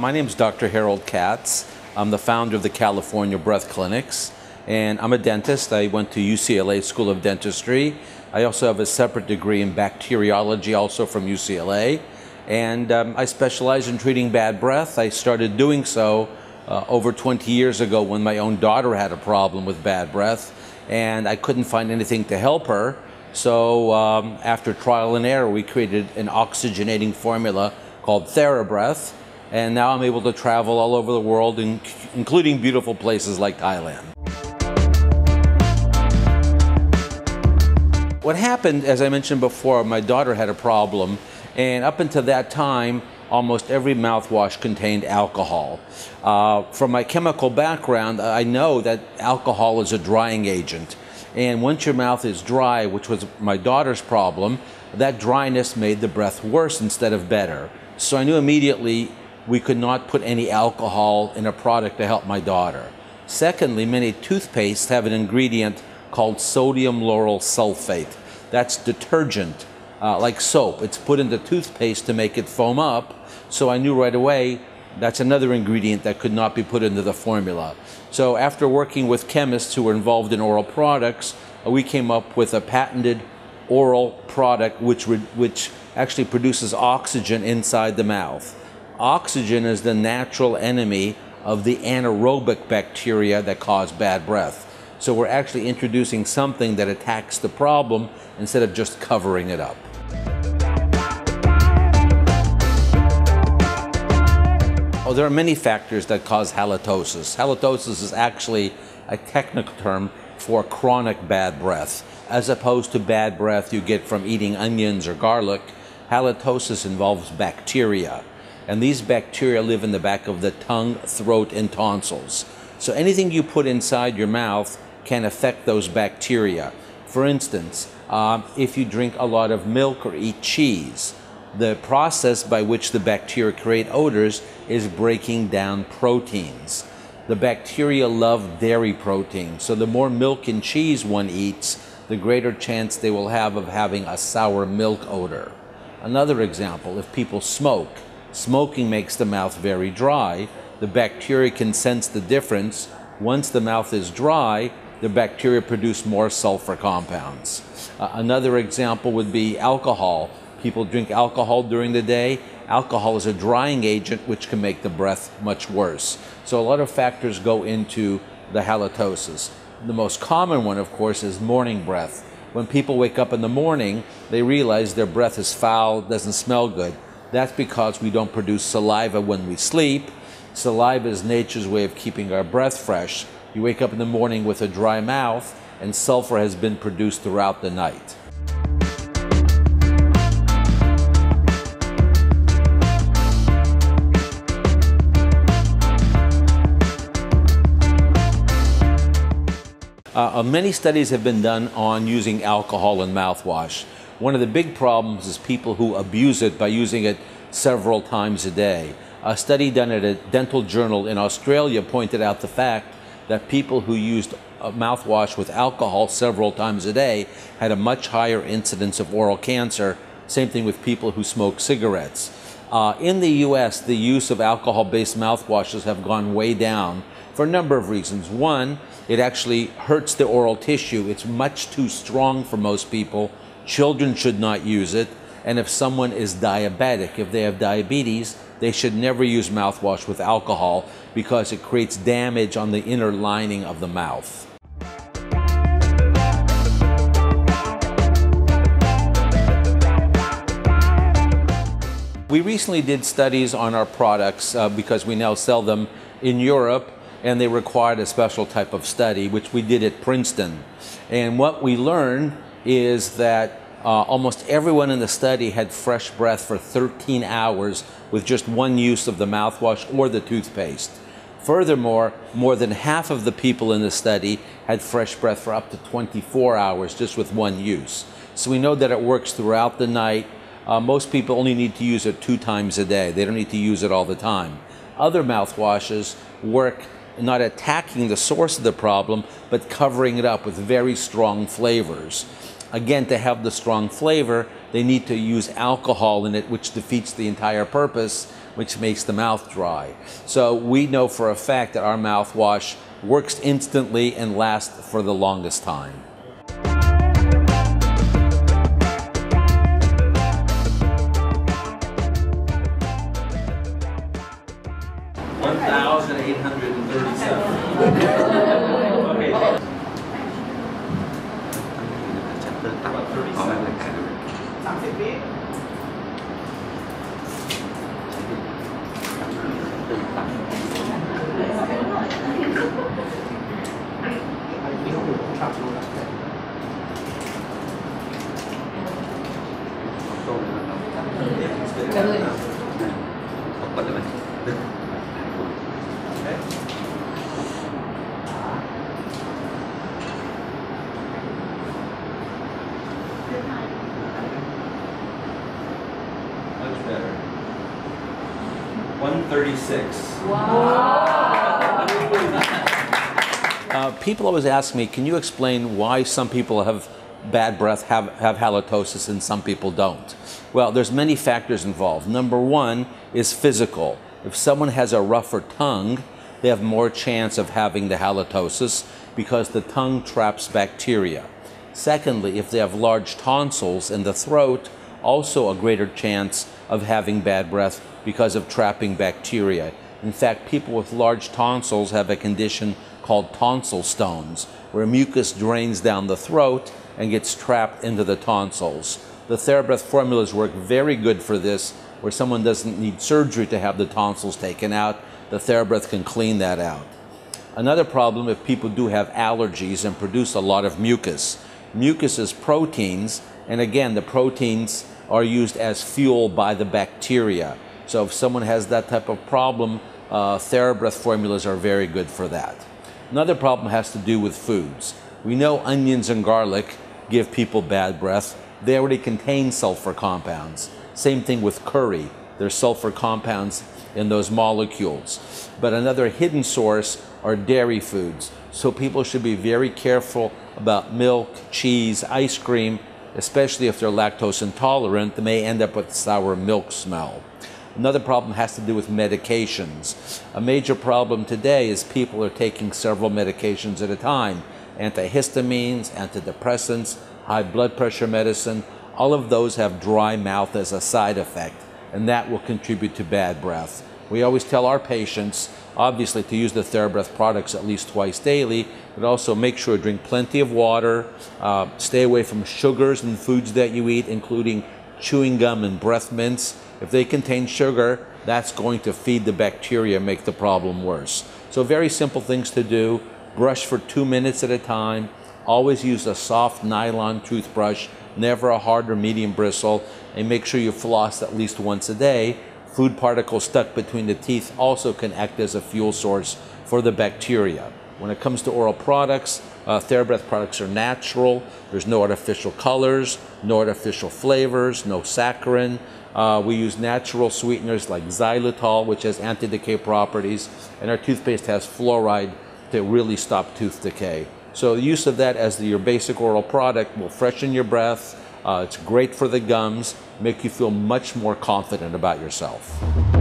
My name is Dr. Harold Katz. I'm the founder of the California Breath Clinics, and I'm a dentist. I went to UCLA School of Dentistry. I also have a separate degree in bacteriology, also from UCLA, and I specialize in treating bad breath. I started doing so over 20 years ago when my own daughter had a problem with bad breath, and I couldn't find anything to help her. So after trial and error, we created an oxygenating formula called TheraBreath. And now I'm able to travel all over the world, including beautiful places like Thailand. What happened, as I mentioned before, my daughter had a problem, and up until that time, almost every mouthwash contained alcohol. From my chemical background, I know that alcohol is a drying agent. And once your mouth is dry, which was my daughter's problem, that dryness made the breath worse instead of better. So I knew immediately we could not put any alcohol in a product to help my daughter. Secondly, many toothpastes have an ingredient called sodium lauryl sulfate. That's detergent, like soap. It's put into toothpaste to make it foam up. So I knew right away that's another ingredient that could not be put into the formula. So after working with chemists who were involved in oral products, we came up with a patented oral product which actually produces oxygen inside the mouth. Oxygen is the natural enemy of the anaerobic bacteria that cause bad breath. So we're actually introducing something that attacks the problem instead of just covering it up. Oh, there are many factors that cause halitosis. Halitosis is actually a technical term for chronic bad breath. As opposed to bad breath you get from eating onions or garlic, halitosis involves bacteria. And these bacteria live in the back of the tongue, throat, and tonsils. So anything you put inside your mouth can affect those bacteria. For instance, if you drink a lot of milk or eat cheese, the process by which the bacteria create odors is breaking down proteins. The bacteria love dairy proteins, so the more milk and cheese one eats, the greater chance they will have of having a sour milk odor. Another example, if people smoke, smoking makes the mouth very dry. The bacteria can sense the difference. Once the mouth is dry, the bacteria produce more sulfur compounds. Another example would be alcohol. People drink alcohol during the day. Alcohol is a drying agent which can make the breath much worse. So a lot of factors go into the halitosis. The most common one, of course, is morning breath. When people wake up in the morning, they realize their breath is foul, doesn't smell good. That's because we don't produce saliva when we sleep. Saliva is nature's way of keeping our breath fresh. You wake up in the morning with a dry mouth, and sulfur has been produced throughout the night. Many studies have been done on using alcohol in mouthwash. One of the big problems is people who abuse it by using it several times a day. A study done at a dental journal in Australia pointed out the fact that people who used mouthwash with alcohol several times a day had a much higher incidence of oral cancer. Same thing with people who smoke cigarettes. In the US, the use of alcohol-based mouthwashes have gone way down for a number of reasons. One, it actually hurts the oral tissue. It's much too strong for most people. Children should not use it, and if someone is diabetic, if they have diabetes, they should never use mouthwash with alcohol because it creates damage on the inner lining of the mouth. We recently did studies on our products because we now sell them in Europe, and they required a special type of study, which we did at Princeton. And what we learned is that almost everyone in the study had fresh breath for 13 hours with just one use of the mouthwash or the toothpaste. Furthermore, more than half of the people in the study had fresh breath for up to 24 hours just with one use. So we know that it works throughout the night. Most people only need to use it 2 times a day. They don't need to use it all the time. Other mouthwashes work not attacking the source of the problem, but covering it up with very strong flavors. Again, to have the strong flavor, they need to use alcohol in it, which defeats the entire purpose. which makes the mouth dry. So we know for a fact that our mouthwash works instantly and lasts for the longest time. People always ask me, can you explain why some people have bad breath, have halitosis, and some people don't? Well, there's many factors involved. Number one is physical. If someone has a rougher tongue, they have more chance of having the halitosis because the tongue traps bacteria. Secondly, if they have large tonsils in the throat, also a greater chance of having bad breath because of trapping bacteria. In fact, people with large tonsils have a condition called tonsil stones, where mucus drains down the throat and gets trapped into the tonsils. The TheraBreath formulas work very good for this, where someone doesn't need surgery to have the tonsils taken out. The TheraBreath can clean that out. Another problem, if people do have allergies and produce a lot of mucus. Mucus is proteins, and again, the proteins are used as fuel by the bacteria. So if someone has that type of problem, TheraBreath formulas are very good for that. Another problem has to do with foods. We know onions and garlic give people bad breath. They already contain sulfur compounds. Same thing with curry. There's sulfur compounds in those molecules. But another hidden source are dairy foods. So people should be very careful about milk, cheese, ice cream, especially if they're lactose intolerant. They may end up with sour milk smell. Another problem has to do with medications. A major problem today is people are taking several medications at a time. Antihistamines, antidepressants, high blood pressure medicine, all of those have dry mouth as a side effect, and that will contribute to bad breath. We always tell our patients, obviously, to use the TheraBreath products at least twice daily, but also make sure to drink plenty of water, stay away from sugars and foods that you eat, including chewing gum and breath mints. If they contain sugar, that's going to feed the bacteria and make the problem worse. So very simple things to do. Brush for 2 minutes at a time. Always use a soft nylon toothbrush, never a hard or medium bristle, and make sure you floss at least once a day. Food particles stuck between the teeth also can act as a fuel source for the bacteria. When it comes to oral products, TheraBreath products are natural. There's no artificial colors, no artificial flavors, no saccharin. We use natural sweeteners like xylitol, which has anti-decay properties, and our toothpaste has fluoride to really stop tooth decay. So the use of that as your basic oral product will freshen your breath. It's great for the gums, make you feel much more confident about yourself.